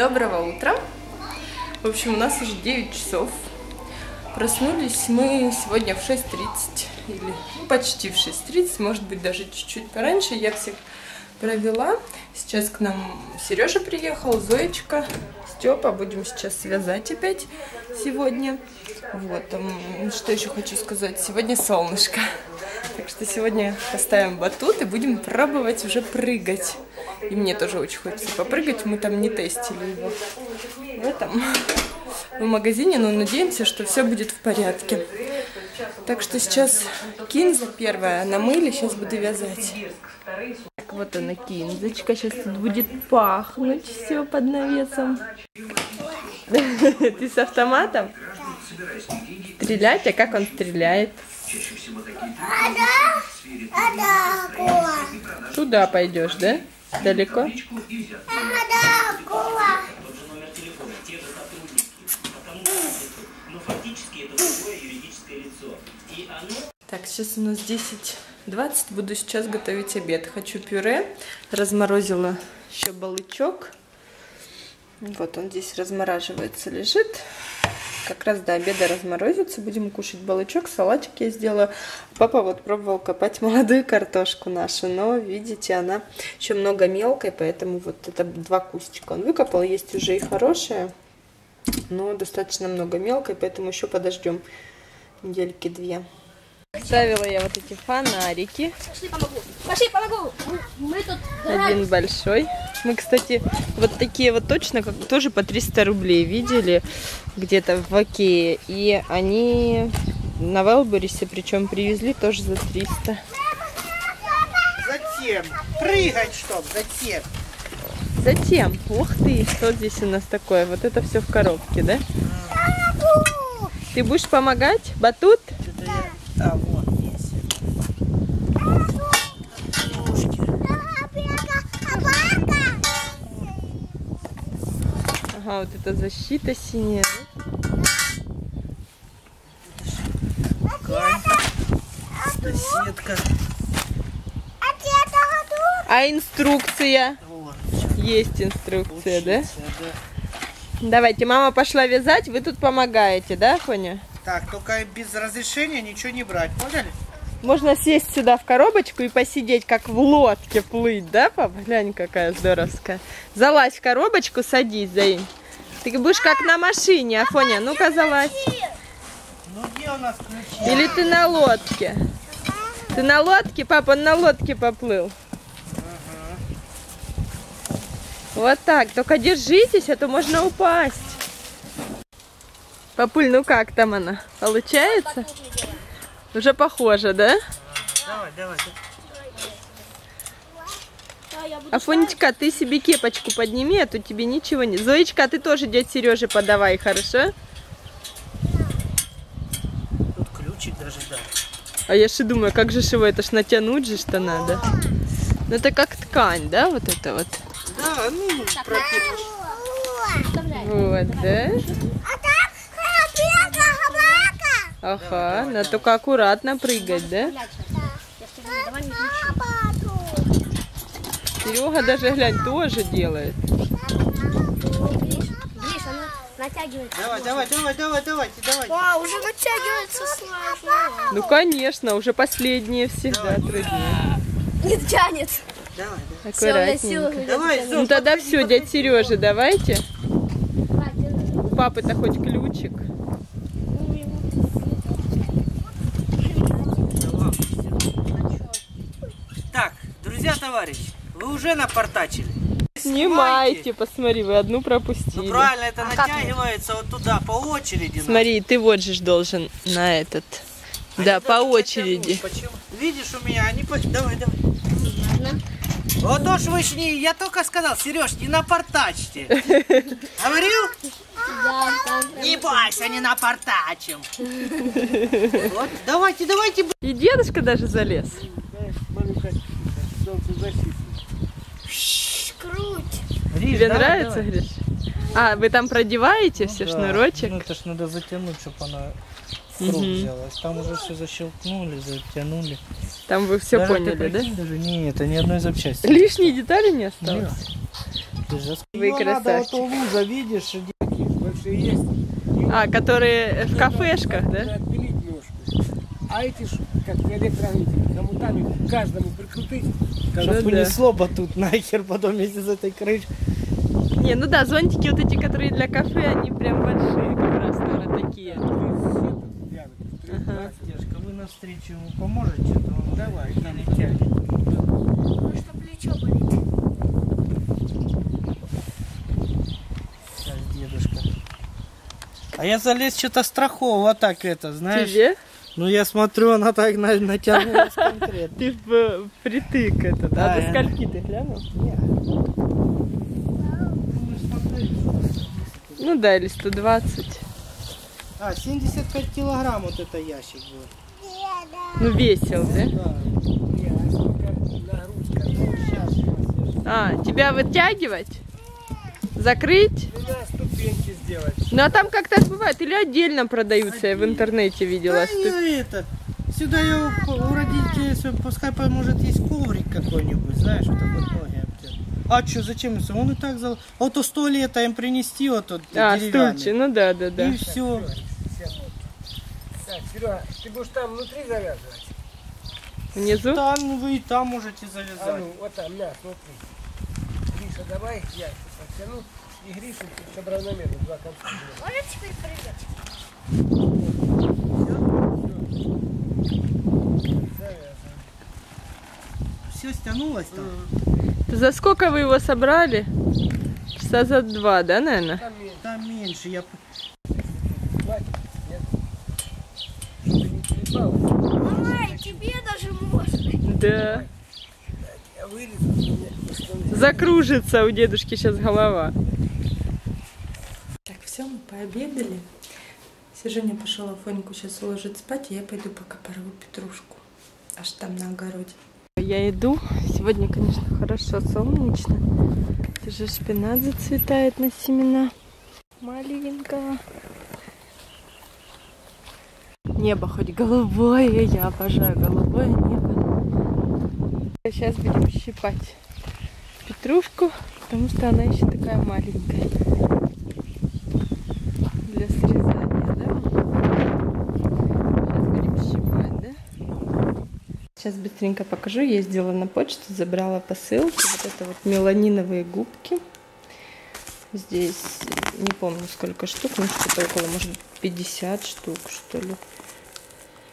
Доброго утра! В общем, у нас уже 9 часов. Проснулись мы сегодня в 6:30, или почти в 6:30, может быть, даже чуть-чуть пораньше. Я всех провела. Сейчас к нам Сережа приехал, Зоечка, Степа. Будем сейчас вязать опять сегодня. Вот, что еще хочу сказать. Сегодня солнышко. Так что сегодня поставим батут и будем пробовать уже прыгать. И мне тоже очень хочется попрыгать. Мы там не тестили его в этом в магазине, но надеемся, что все будет в порядке. Так что сейчас кинза первая намыли, сейчас буду вязать. Так, вот она кинзочка, сейчас тут будет пахнуть все под навесом. Ты с автоматом? Стрелять? А как он стреляет? Туда пойдешь, да? Далеко? Так, сейчас у нас 10:20. Буду сейчас готовить обед. Хочу пюре. Разморозила еще балычок. Вот он здесь размораживается, лежит. Как раз до обеда разморозится. Будем кушать балычок. Салатик я сделала. Папа вот пробовал копать молодую картошку нашу. Но, видите, она еще много мелкой. Поэтому вот это два кустика он выкопал. Есть уже и хорошая. Но достаточно много мелкой. Поэтому еще подождем недельки две. Ставила я вот эти фонарики. Пошли, помогу. Пошли, помогу. Мы тут один большой. Мы, кстати, вот такие вот точно, как тоже по 300 рублей видели где-то в Окее. И они на Велборисе, причем привезли тоже за 300. Затем прыгать, чтоб затем. Затем. Ух ты, что здесь у нас такое? Вот это все в коробке, да? Помогу. Ты будешь помогать? Батут? Да, вот есть. Ага, вот это защита синяя. Это сетка. А инструкция? Есть инструкция, да? Давайте, мама пошла вязать, вы тут помогаете, да, Афоня? Так, только без разрешения ничего не брать, поняли? Можно сесть сюда в коробочку и посидеть, как в лодке плыть, да, папа? Глянь, какая здоровская. Залазь в коробочку, садись, Заинь. Ты будешь как на машине, Афоня. Ну-ка, залазь. Ну, где у нас ключи? Или ты на лодке? Ты на лодке? Папа, он на лодке поплыл. Ага. Вот так. Только держитесь, а то можно упасть. Папуль, ну как там она? Получается? Уже похоже, да? Давай, давай. Афонечка, ты себе кепочку подними, а то тебе ничего не... Зоечка, ты тоже дядя Сереже подавай, хорошо? Тут ключик даже, да. А я же думаю, как же его, это ж натянуть же что надо. Ну это как ткань, да, вот это вот? Да, ну протянешь. Вот, да? Ага, надо только аккуратно прыгать, да? Серега даже, глянь, тоже делает. Гриша, ну натягивается. Давай, давай, давай, давай, давайте, давай. А, уже натягивается сложно. Ну, конечно, уже последние всегда труднее. Не тянет. Аккуратненько. Ну, тогда все, дядя Сережа, давайте. У папы-то хоть ключик. Друзья, товарищи, вы уже напортачили. Снимайте, посмотри, вы одну пропустили. Ну, правильно, это натягивается вот туда, по очереди. Смотри, ты вот же должен на этот. А да, по очереди. Видишь, у меня они... Давай, давай. Ладно. Вот уж вы ж не... Я только сказал, Сереж, не напортачьте. Говорил? Не бойся, не напортачим. Вот, давайте, давайте. И дедушка даже залез. Круть. Гриш, тебе нравится, Гриш? А, вы там продеваете, ну, все, да. Шнурочек? Ну, это ж надо затянуть, чтобы она круг взялась. Там уже все защелкнули, затянули. Там вы все даже поняли, да? Даже нет, это ни одной запчасти. Лишние детали не осталось? Нет. ты же. Вы красавчик. Надо, вот лужа, видишь, такие большие есть. А, которые в кафешках, да? А эти ж, как электроники, коммутами каждому прикрутить. Чтобы понесло батут нахер потом вместе с этой крышкой. Не, ну да, зонтики вот эти, которые для кафе, они прям большие, как раз, наверное, такие. Ага. Девушка, вы навстречу ему поможете, то он давай, там и тянет. Ну, что плечо болит. Сейчас, дедушка. А я залез что-то страхового так это, знаешь? Тебе? Ну, я смотрю, она так натянулась конкретно. Ты впритык это, да? А до скольки ты глянул? Ну да, или 120. А, 75 килограмм вот это ящик был. Ну весил, да? А, тебя вытягивать? Закрыть? Ну да, ступеньки сделать. Ну а там как-то бывает, или отдельно продаются, я в интернете видела. Да, это, сюда я у родителей, пускай, может, есть коврик какой-нибудь, знаешь, вот такой. А что, зачем? Он и так зал. А то 100 лет им принести вот тут. А, стульчик, ну да, да, да. И так, все. Так, Серега, ты будешь там внутри завязывать? Внизу? Там вы и там можете завязать. А ну, вот там, на, смотри. Гриша, давай, я подтяну. И Гриша, чтобы равномерно два конца. Можно теперь прыгать? Все стянулось там? За сколько вы его собрали? Часа за 2, да, наверное? Там меньше. Я... Мама, тебе даже можно. Да. Закружится у дедушки сейчас голова. Так, все, мы пообедали. Сержаня пошел Афоньку сейчас уложить спать, а я пойду пока порву петрушку. Аж там на огороде. Я иду. Сегодня, конечно, хорошо, солнечно. Даже шпинат зацветает на семена. Маленького. Небо хоть голубое. Я обожаю голубое небо. Сейчас будем щипать петрушку, потому что она еще такая маленькая. Для срезания, да? Сейчас будем щипать, да? Сейчас быстренько покажу. Я ездила на почту, забрала посылки. Вот это вот меланиновые губки. Здесь не помню сколько штук, но что-то около, может, 50 штук, что ли.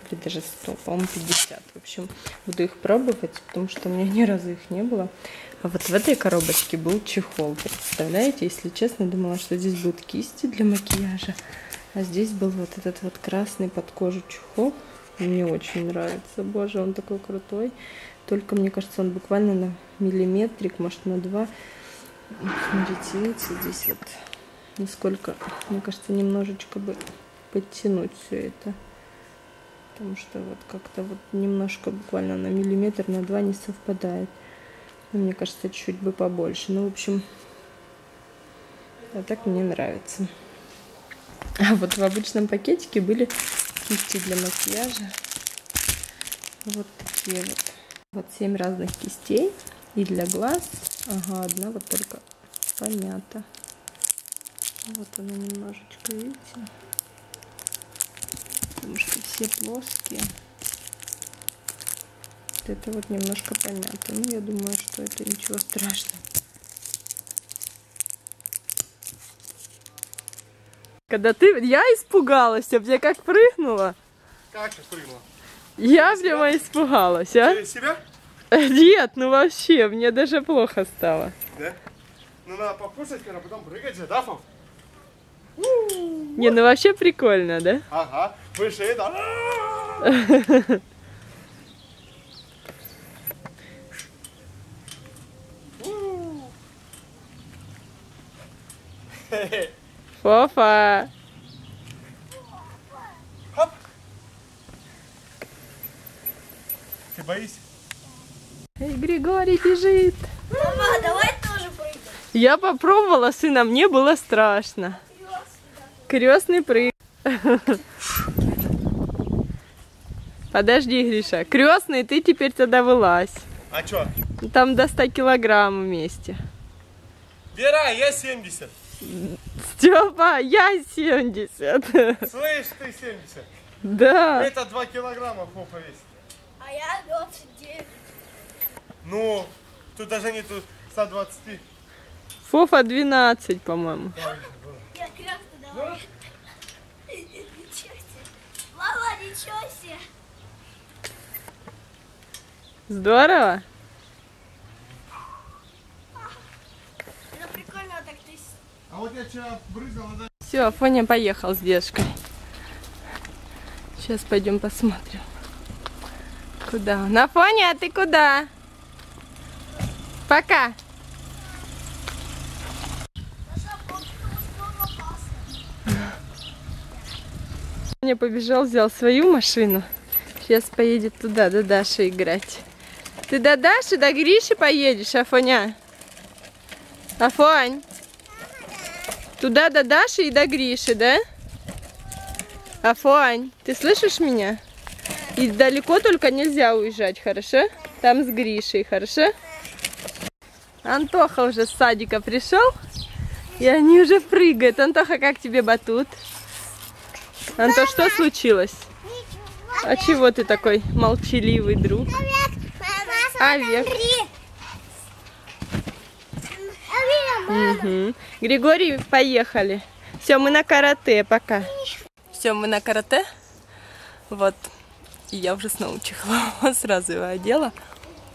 Или даже 100, по-моему, 50. В общем, буду их пробовать, потому что у меня ни разу их не было. А вот в этой коробочке был чехол. Представляете, если честно, думала, что здесь будут кисти для макияжа. А здесь был вот этот вот красный под кожу чехол. Мне очень нравится. Боже, он такой крутой. Только, мне кажется, он буквально на миллиметрик, может, на 2. Смотрите, здесь вот насколько, мне кажется, немножечко бы подтянуть все это. Потому что вот как-то вот немножко, буквально на миллиметр, на 2 не совпадает. Мне кажется, чуть бы побольше. Ну, в общем, а так мне нравится. А вот в обычном пакетике были... кисти для макияжа. Вот такие вот. Вот 7 разных кистей. И для глаз. Ага, одна вот только помята. Вот она немножечко, видите? Потому что все плоские. Вот это вот немножко помято. Ну, я думаю, что это ничего страшного. Когда ты... Я испугалась, а я как прыгнула. Как прыгнула? Я прямо испугалась, а? Через себя? Нет, ну вообще, мне даже плохо стало. Да? Ну надо покушать, а потом прыгать, да, Фов? Не, ну вообще прикольно, да? Ага, выше это. Фофа! Хоп! Ты боишься? Эй, Григорий бежит! Мама, давай тоже прыгнем! Я попробовала, сына, мне было страшно. Крестный прыг. Подожди, Гриша. Крестный, ты теперь тогда вылазь. А чё? Там до 100 килограмм вместе. Вера, я 70. Степа, я 70. Слышь, ты 70. Да. Это 2 килограмма попа весит. А я 29. Ну, тут даже нету 120. Фофа 12, по-моему. Я кряк давай. Ничего себе. Мама, ничего себе. Здорово. Это прикольно так ты. А вот я вчера брызгала, да? Все, Афоня поехал с девушкой. Сейчас пойдем посмотрим. Куда он? Афоня, а ты куда? Пока. Афоня побежал, взял свою машину. Сейчас поедет туда, до Даши играть. Ты до Даши, до Гриши поедешь, Афоня? Афонь. Туда до Даши и до Гриши, да? Афонь, ты слышишь меня? И далеко только нельзя уезжать, хорошо? Там с Гришей, хорошо? Антоха уже с садика пришел, и они уже прыгают. Антоха, как тебе батут? Антош, что случилось? А чего ты такой молчаливый друг? Овек. Угу. Григорий, поехали. Все, мы на карате, пока. Все, мы на карате. Вот. И я уже снова чехла. Сразу его одела.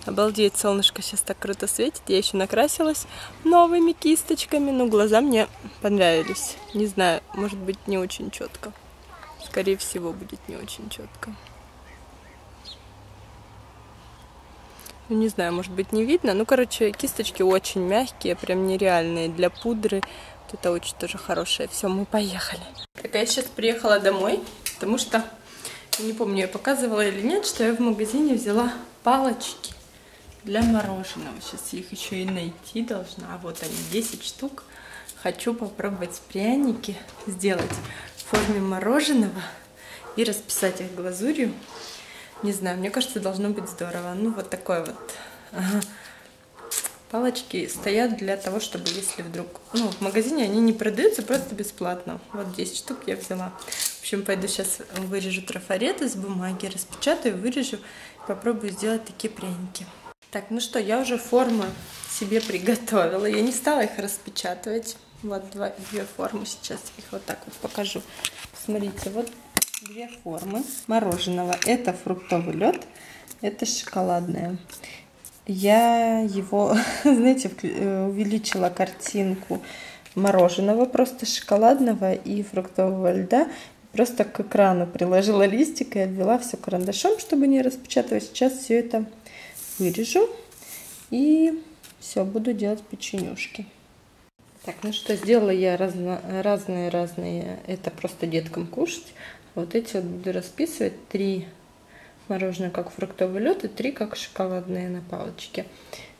Обалдеть, солнышко сейчас так круто светит. Я еще накрасилась новыми кисточками. Но глаза мне понравились. Не знаю, может быть, не очень четко. Скорее всего, будет не очень четко. Ну, не знаю, может быть, не видно. Ну, короче, кисточки очень мягкие, прям нереальные для пудры. Вот это очень тоже хорошее. Все, мы поехали. Так, а я сейчас приехала домой, потому что, не помню, я показывала или нет, что я в магазине взяла палочки для мороженого. Сейчас я их еще и найти должна. А вот они, 10 штук. Хочу попробовать пряники сделать в форме мороженого и расписать их глазурью. Не знаю, мне кажется, должно быть здорово. Ну, вот такой вот. Ага. Палочки стоят для того, чтобы, если вдруг... Ну, в магазине они не продаются, просто бесплатно. Вот 10 штук я взяла. В общем, пойду сейчас вырежу трафарет из бумаги, распечатаю, вырежу, попробую сделать такие пряники. Так, ну что, я уже формы себе приготовила. Я не стала их распечатывать. Вот две формы сейчас. Их вот так вот покажу. Смотрите, вот две формы мороженого. Это фруктовый лед, это шоколадное. Я его, знаете, увеличила картинку мороженого, просто шоколадного и фруктового льда. Просто к экрану приложила листик и обвела все карандашом, чтобы не распечатывать. Сейчас все это вырежу и все, буду делать печенюшки. Так, ну что, сделала я разные, это просто деткам кушать. Вот эти вот буду расписывать. 3 мороженое как фруктовый лед и 3 как шоколадные на палочке.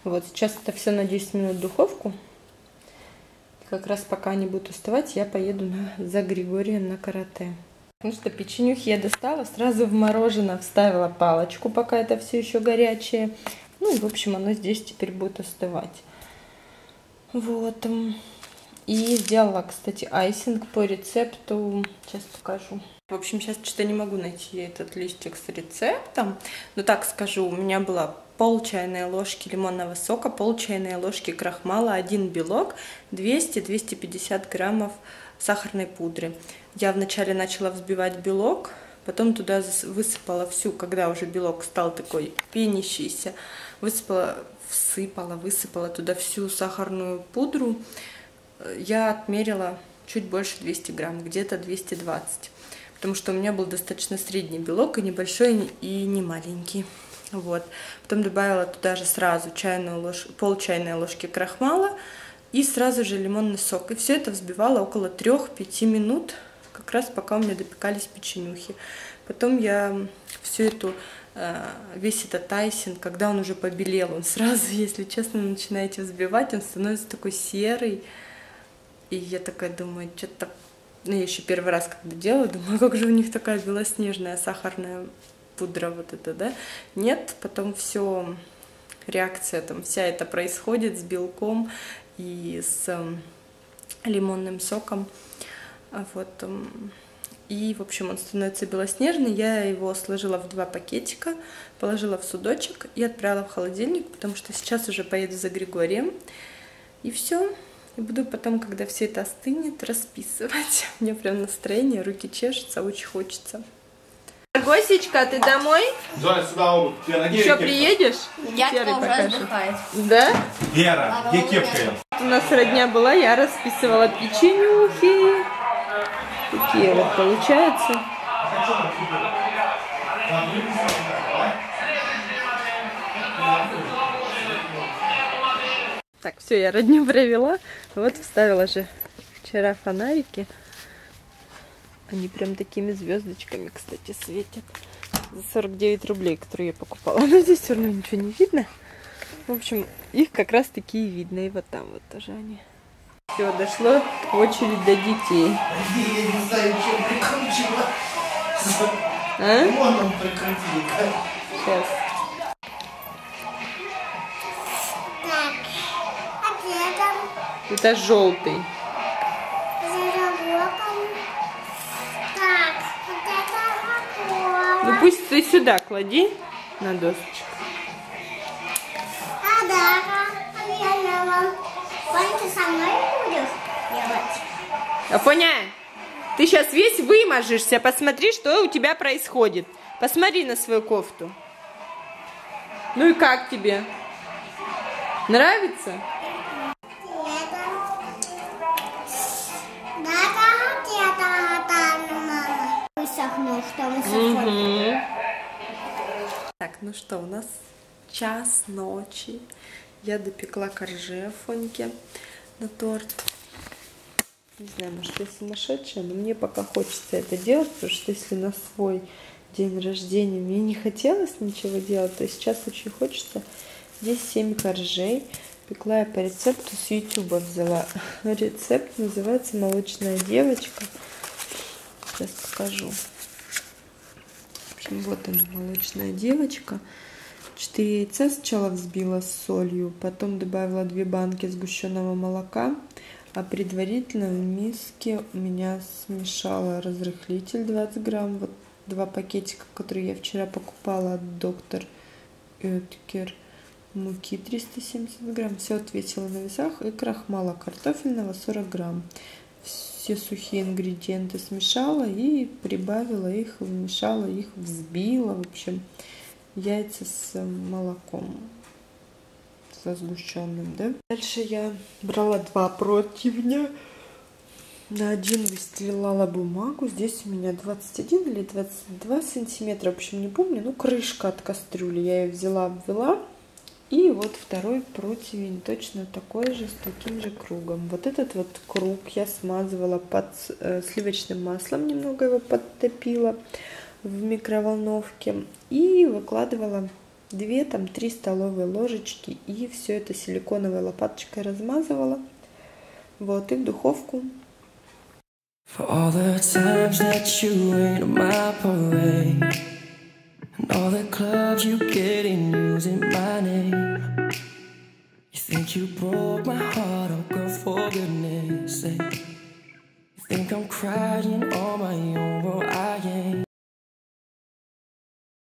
Вот, сейчас это все на 10 минут в духовку. Как раз пока они будут уставать, я поеду за Григорием на карате. Ну что, печенюхи я достала, сразу в мороженое вставила палочку, пока это все еще горячее. Ну и, в общем, оно здесь теперь будет остывать. Вот. И сделала, кстати, айсинг по рецепту. Сейчас покажу. В общем, сейчас что-то не могу найти этот листик с рецептом. Но так скажу, у меня было пол чайной ложки лимонного сока, пол чайной ложки крахмала, 1 белок, 200-250 граммов сахарной пудры. Я вначале начала взбивать белок, потом туда высыпала всю, когда уже белок стал такой пенящийся, высыпала туда всю сахарную пудру. Я отмерила чуть больше 200 грамм, где-то 220, потому что у меня был достаточно средний белок, и небольшой, и не маленький. Вот. Потом добавила туда же сразу пол чайной ложки крахмала и сразу же лимонный сок. И все это взбивала около 3-5 минут, как раз пока у меня допекались печенюхи. Потом я всю эту... весь этот айсинг, когда он уже побелел, он сразу, если честно, начинаете взбивать, он становится такой серый. И я такая думаю, что-то... Ну, я еще первый раз, когда делала, думаю, как же у них такая белоснежная сахарная пудра вот эта, да? Нет, потом все, реакция там вся это происходит с белком, и с лимонным соком. Вот. И, в общем, он становится белоснежный. Я его сложила в 2 пакетика, положила в судочек и отправила в холодильник, потому что сейчас уже поеду за Григорием. И все. И буду потом, когда все это остынет, расписывать. У меня прям настроение, руки чешутся, очень хочется. Госечка, ты домой? Да, сюда он. Еще приедешь? Вера уже отдыхает. Да? Вера, где кепка? У нас родня была, я расписывала печенюхи. Такие вот получаются. Так, все, я родню провела. Вот вставила же вчера фонарики. Они прям такими звездочками, кстати, светят. За 49 рублей, которые я покупала. Но здесь все равно ничего не видно. В общем, их как раз таки и видно. И вот там вот тоже они. Все, дошло очередь до детей. Я не знаю, чем прикручивала. А? Лимоном прикрутили. Сейчас. Так, а где там? Это желтый. Ну пусть ты сюда клади на досочку. А да, я вам. Афоня, ты со мной будешь делать? Афоня, ты сейчас весь выможешься. Посмотри, что у тебя происходит. Посмотри на свою кофту. Ну и как тебе? Нравится? Так, ну что, у нас 1:00 ночи. Я допекла коржи Афоньке на торт. Не знаю, может, я сумасшедшая, но мне пока хочется это делать, потому что если на свой день рождения мне не хотелось ничего делать, то сейчас очень хочется. Здесь 7 коржей. Пекла я по рецепту, с YouTube взяла. Рецепт называется «Молочная девочка». Сейчас покажу. В общем, вот она, молочная девочка. 4 яйца сначала взбила с солью, потом добавила 2 банки сгущенного молока, а предварительно в миске у меня смешала разрыхлитель 20 грамм, вот 2 пакетика, которые я вчера покупала от доктор Эткер, муки 370 грамм, все отвесила на весах, и крахмала картофельного 40 грамм. Все сухие ингредиенты смешала и прибавила их, вмешала их, взбила, в общем... Яйца с молоком, со сгущенным, да? Дальше я брала 2 противня. На один выстилала бумагу. Здесь у меня 21 или 22 сантиметра, в общем, не помню. Ну, крышка от кастрюли. Я ее взяла, обвела. И вот 2-й противень точно такой же, с таким же кругом. Вот этот вот круг я смазывала под сливочным маслом, немного его подтопила в микроволновке и выкладывала 2-3 столовые ложечки, и все это силиконовой лопаточкой размазывала. Вот, и в духовку.